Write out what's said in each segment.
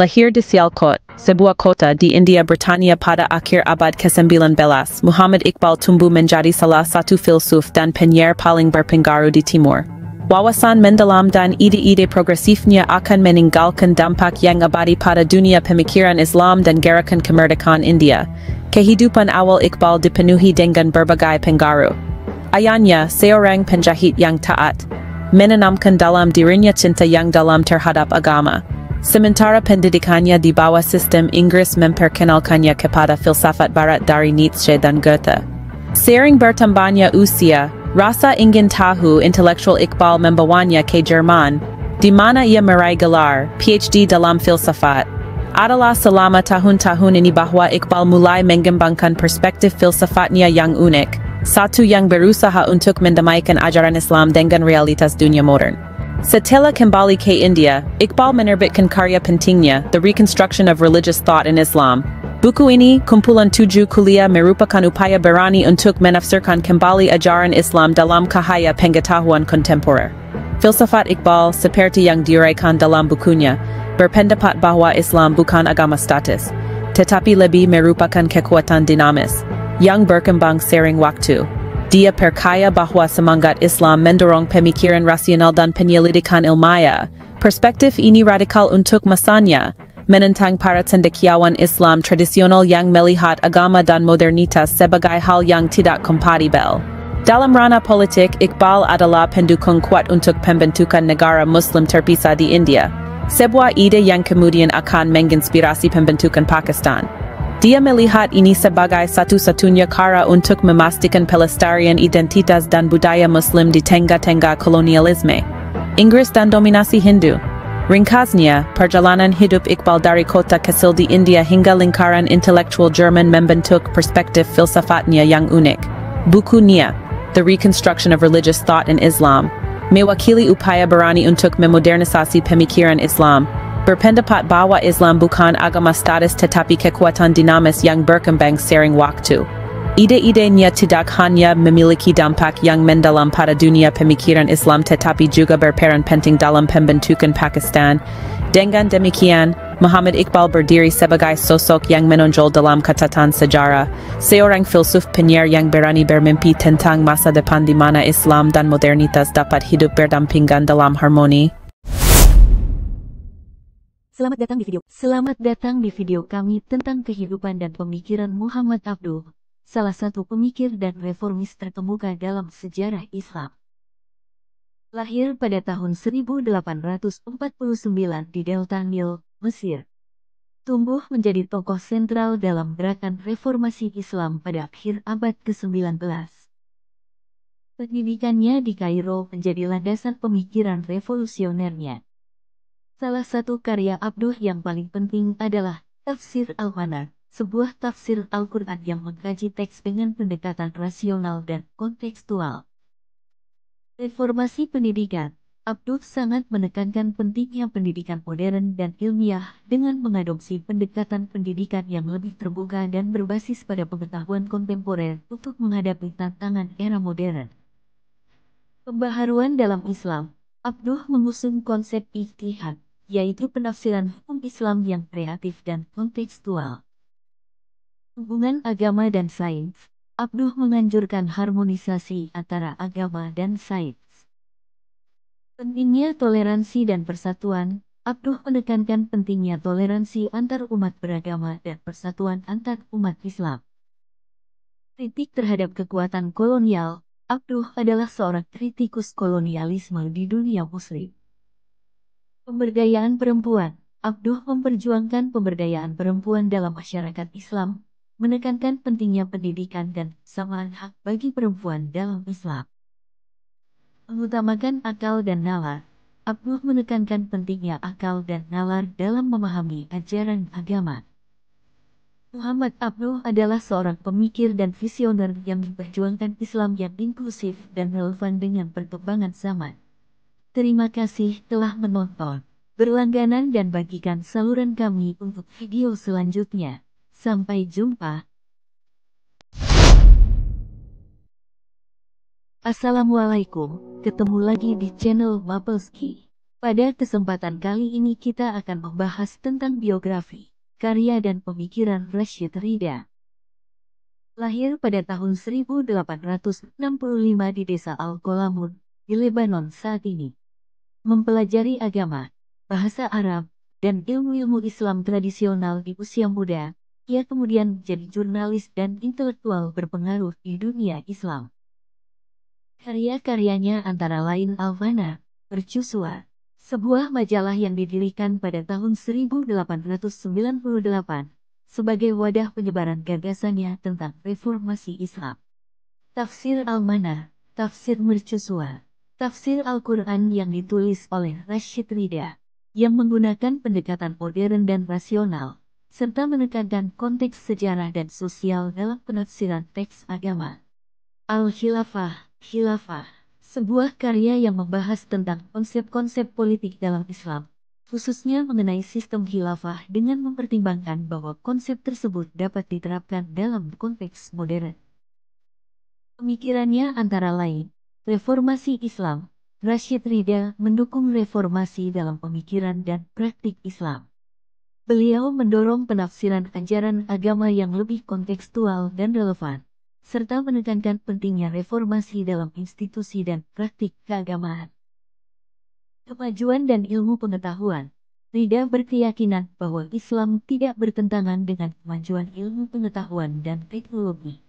Lahir de Sialkot, sebuah kota di India Britania pada akhir abad ke-19, Muhammad Iqbal tumbuh menjadi salah satu filsuf dan penyair paling berpengaruh di Timur. Wawasan mendalam dan ide-ide progresifnya akan meninggalkan dampak yang abadi pada dunia pemikiran Islam dan gerakan kemerdekaan India. Kehidupan awal Iqbal dipenuhi dengan berbagai pengaruh. Ayahnya, seorang penjahit yang taat, menanamkan dalam dirinya cinta yang dalam terhadap agama. Sementara pendidikannya di bawah sistem Inggris memperkenalkannya kepada filsafat barat dari Nietzsche dan Goethe. Sering bertambahnya usia, rasa ingin tahu intelektual Iqbal membawanya ke Jerman, di mana ia meraih gelar PhD dalam filsafat. Adalah selama tahun-tahun ini bahwa Iqbal mulai mengembangkan perspektif filsafatnya yang unik, satu yang berusaha untuk mendamaikan ajaran Islam dengan realitas dunia modern. Setelah kembali ke India, Iqbal menerbitkan karya pentingnya, The Reconstruction of Religious Thought in Islam. Buku ini, kumpulan 7 kuliah merupakan upaya berani untuk menafsirkan kembali ajaran Islam dalam cahaya pengetahuan kontemporer. Filsafat Iqbal, seperti yang diuraikan dalam bukunya, berpendapat bahwa Islam bukan agama statis, tetapi lebih merupakan kekuatan dinamis, yang berkembang sering waktu. Dia percaya bahwa semangat Islam mendorong pemikiran rasional dan penyelidikan ilmiah. Perspektif ini radikal untuk masanya, menentang para cendekiawan Islam tradisional yang melihat agama dan modernitas sebagai hal yang tidak kompatibel. Dalam ranah politik, Iqbal adalah pendukung kuat untuk pembentukan negara Muslim terpisah di India, sebuah ide yang kemudian akan menginspirasi pembentukan Pakistan. Dia melihat ini sebagai satu-satunya cara untuk memastikan pelestarian identitas dan budaya Muslim di tengah-tengah kolonialisme Inggris dan dominasi Hindu. Ringkasnya, perjalanan hidup Iqbal dari kota kecil di India hingga lingkaran intelektual Jerman membentuk perspektif filsafatnya yang unik. Bukunya, The Reconstruction of Religious Thought in Islam, mewakili upaya berani untuk memodernisasi pemikiran Islam. Berpendapat bahwa Islam bukan agama statis tetapi kekuatan dinamis yang berkembang sering waktu. Ide-idenya tidak hanya memiliki dampak yang mendalam pada dunia pemikiran Islam tetapi juga berperan penting dalam pembentukan Pakistan. Dengan demikian, Muhammad Iqbal berdiri sebagai sosok yang menonjol dalam catatan sejarah, seorang filsuf penyair yang berani bermimpi tentang masa depan di mana Islam dan modernitas dapat hidup berdampingan dalam harmoni. Selamat datang di video kami tentang kehidupan dan pemikiran Muhammad Abduh, salah satu pemikir dan reformis terkemuka dalam sejarah Islam. Lahir pada tahun 1849 di Delta Nil, Mesir. Tumbuh menjadi tokoh sentral dalam gerakan reformasi Islam pada akhir abad ke-19. Pendidikannya di Kairo menjadi landasan pemikiran revolusionernya. Salah satu karya Abduh yang paling penting adalah Tafsir Al-Manar, sebuah tafsir Al-Quran yang mengkaji teks dengan pendekatan rasional dan kontekstual. Reformasi pendidikan, Abduh sangat menekankan pentingnya pendidikan modern dan ilmiah dengan mengadopsi pendekatan pendidikan yang lebih terbuka dan berbasis pada pengetahuan kontemporer untuk menghadapi tantangan era modern. Pembaharuan dalam Islam, Abduh mengusung konsep Ijtihad, yaitu penafsiran hukum Islam yang kreatif dan kontekstual. Hubungan agama dan sains, Abduh menganjurkan harmonisasi antara agama dan sains. Pentingnya toleransi dan persatuan, Abduh menekankan pentingnya toleransi antar umat beragama dan persatuan antar umat Islam. Kritik terhadap kekuatan kolonial, Abduh adalah seorang kritikus kolonialisme di dunia Muslim. Pemberdayaan perempuan, Abduh memperjuangkan pemberdayaan perempuan dalam masyarakat Islam, menekankan pentingnya pendidikan dan kesamaan hak bagi perempuan dalam Islam. Mengutamakan akal dan nalar, Abduh menekankan pentingnya akal dan nalar dalam memahami ajaran agama. Muhammad Abduh adalah seorang pemikir dan visioner yang memperjuangkan Islam yang inklusif dan relevan dengan perkembangan zaman. Terima kasih telah menonton, berlangganan dan bagikan saluran kami untuk video selanjutnya. Sampai jumpa. Assalamualaikum, ketemu lagi di channel Mapel Ski. Pada kesempatan kali ini kita akan membahas tentang biografi, karya dan pemikiran Rasyid Ridha. Lahir pada tahun 1865 di desa Al-Qalamun, di Lebanon saat ini. Mempelajari agama, bahasa Arab, dan ilmu-ilmu Islam tradisional di usia muda, ia kemudian menjadi jurnalis dan intelektual berpengaruh di dunia Islam. Karya-karyanya antara lain Al-Manar, Mercusuar, sebuah majalah yang didirikan pada tahun 1898 sebagai wadah penyebaran gagasannya tentang reformasi Islam. Tafsir Al-Manar, Tafsir Mercusuar, Tafsir Al-Quran yang ditulis oleh Rasyid Ridha, yang menggunakan pendekatan modern dan rasional, serta menekankan konteks sejarah dan sosial dalam penafsiran teks agama. Al-Khilafah, Khilafah, sebuah karya yang membahas tentang konsep-konsep politik dalam Islam, khususnya mengenai sistem khilafah dengan mempertimbangkan bahwa konsep tersebut dapat diterapkan dalam konteks modern. Pemikirannya antara lain, reformasi Islam, Rasyid Ridha mendukung reformasi dalam pemikiran dan praktik Islam. Beliau mendorong penafsiran ajaran agama yang lebih kontekstual dan relevan, serta menekankan pentingnya reformasi dalam institusi dan praktik keagamaan. Kemajuan dan ilmu pengetahuan, Ridha berkeyakinan bahwa Islam tidak bertentangan dengan kemajuan ilmu pengetahuan dan teknologi.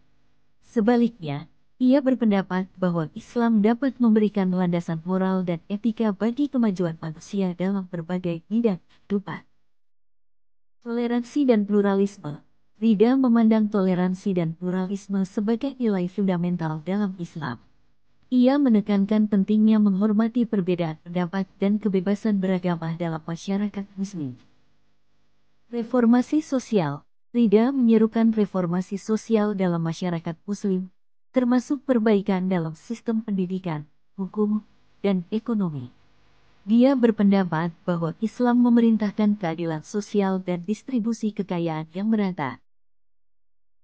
Sebaliknya, ia berpendapat bahwa Islam dapat memberikan landasan moral dan etika bagi kemajuan manusia dalam berbagai bidang kehidupan. Toleransi dan pluralisme, Ridha memandang toleransi dan pluralisme sebagai nilai fundamental dalam Islam. Ia menekankan pentingnya menghormati perbedaan pendapat dan kebebasan beragama dalam masyarakat Muslim. Reformasi sosial, Ridha menyerukan reformasi sosial dalam masyarakat Muslim, termasuk perbaikan dalam sistem pendidikan, hukum, dan ekonomi. Dia berpendapat bahwa Islam memerintahkan keadilan sosial dan distribusi kekayaan yang merata.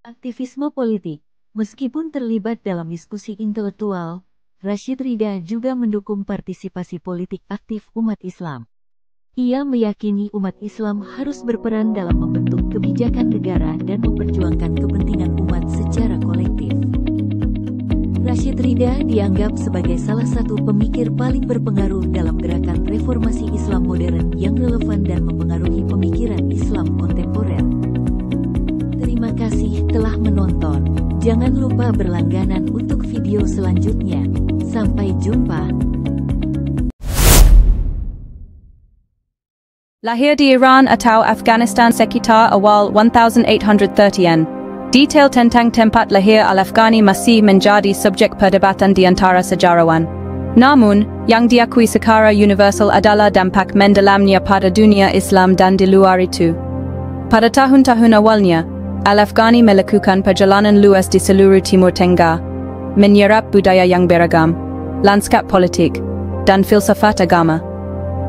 Aktivisme politik, meskipun terlibat dalam diskusi intelektual, Rasyid Ridha juga mendukung partisipasi politik aktif umat Islam. Ia meyakini umat Islam harus berperan dalam membentuk kebijakan negara dan memperjuangkan kepentingan umat secara kolektif. Rasyid Ridha dianggap sebagai salah satu pemikir paling berpengaruh dalam gerakan reformasi Islam modern yang relevan dan mempengaruhi pemikiran Islam kontemporer. Terima kasih telah menonton. Jangan lupa berlangganan untuk video selanjutnya. Sampai jumpa. Lahir di Iran atau Afghanistan sekitar awal 1830-an. Detail tentang tempat lahir Al-Afghani masih menjadi subjek perdebatan di antara sejarawan. Namun, yang diakui secara universal adalah dampak mendalamnya pada dunia Islam dan di luar itu. Pada tahun-tahun awalnya, Al-Afghani melakukan perjalanan luas di seluruh Timur Tengah, menyerap budaya yang beragam, lanskap politik, dan filsafat agama.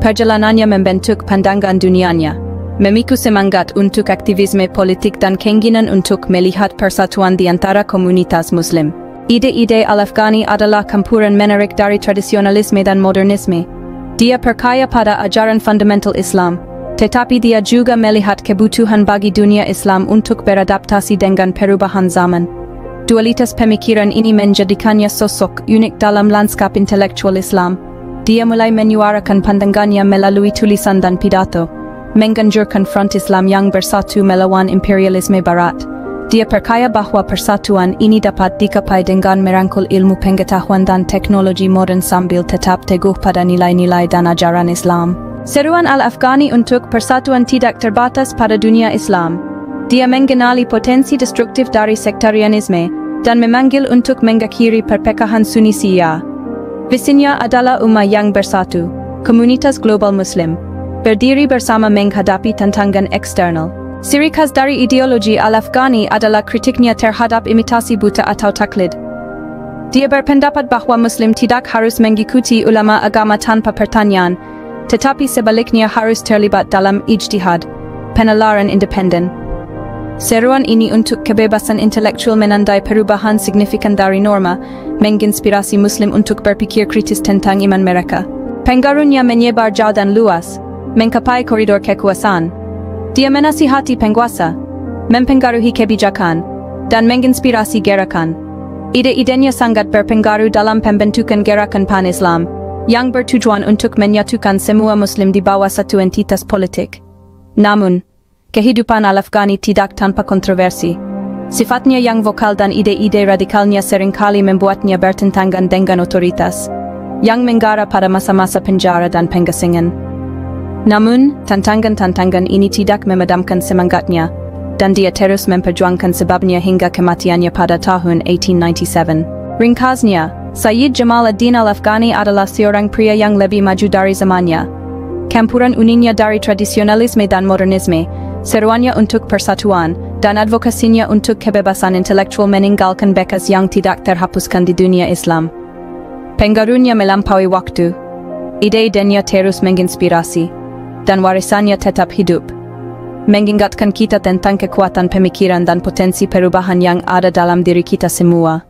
Perjalanannya membentuk pandangan dunianya, memicu semangat untuk aktivisme politik dan keinginan untuk melihat persatuan di antara komunitas Muslim. Ide-ide Al-Afghani adalah campuran menarik dari tradisionalisme dan modernisme. Dia percaya pada ajaran fundamental Islam, tetapi dia juga melihat kebutuhan bagi dunia Islam untuk beradaptasi dengan perubahan zaman. Dualitas pemikiran ini menjadikannya sosok unik dalam lanskap intelektual Islam. Dia mulai menyuarakan pandangannya melalui tulisan dan pidato, mengganjurkan front Islam yang bersatu melawan imperialisme barat. Dia percaya bahwa persatuan ini dapat dicapai dengan merangkul ilmu pengetahuan dan teknologi modern sambil tetap teguh pada nilai-nilai dan ajaran Islam. Seruan Al-Afghani untuk persatuan tidak terbatas pada dunia Islam. Dia mengenali potensi destruktif dari sektarianisme, dan memanggil untuk mengakhiri perpecahan Sunni Syiah. Visinya adalah umat yang bersatu, komunitas global Muslim, berdiri bersama menghadapi tantangan eksternal. Ciri khas dari ideologi Al-Afghani adalah kritiknya terhadap imitasi buta atau taklid. Dia berpendapat bahwa Muslim tidak harus mengikuti ulama agama tanpa pertanyaan, tetapi sebaliknya harus terlibat dalam ijtihad, penalaran independen. Seruan ini untuk kebebasan intelektual menandai perubahan signifikan dari norma, menginspirasi Muslim untuk berpikir kritis tentang iman mereka. Pengarunya menyebar jauh dan luas, mengkapai koridor kekuasaan. Dia menasihati penguasa, mempengaruhi kebijakan, dan menginspirasi gerakan. Ide-idenya sangat berpengaruh dalam pembentukan gerakan pan-Islam, yang bertujuan untuk menyatukan semua muslim di bawah satu entitas politik. Namun, kehidupan al-Afghani tidak tanpa kontroversi. Sifatnya yang vokal dan ide-ide radikalnya seringkali membuatnya bertentangan dengan otoritas, yang menggara pada masa-masa penjara dan pengasingan. Namun, tantangan-tantangan ini tidak memadamkan semangatnya, dan dia terus memperjuangkan sebabnya hingga kematiannya pada tahun 1897. Ringkasnya, Sayyid Jamaluddin al-Afghani adalah seorang pria yang lebih maju dari zamannya. Campuran uninya dari tradisionalisme dan modernisme, seruannya untuk persatuan, dan advokasinya untuk kebebasan intelektual meninggalkan bekas yang tidak terhapuskan di dunia Islam. Pengaruhnya melampaui waktu, ide-idenya terus menginspirasi, dan warisannya tetap hidup, mengingatkan kita tentang kekuatan pemikiran dan potensi perubahan yang ada dalam diri kita semua.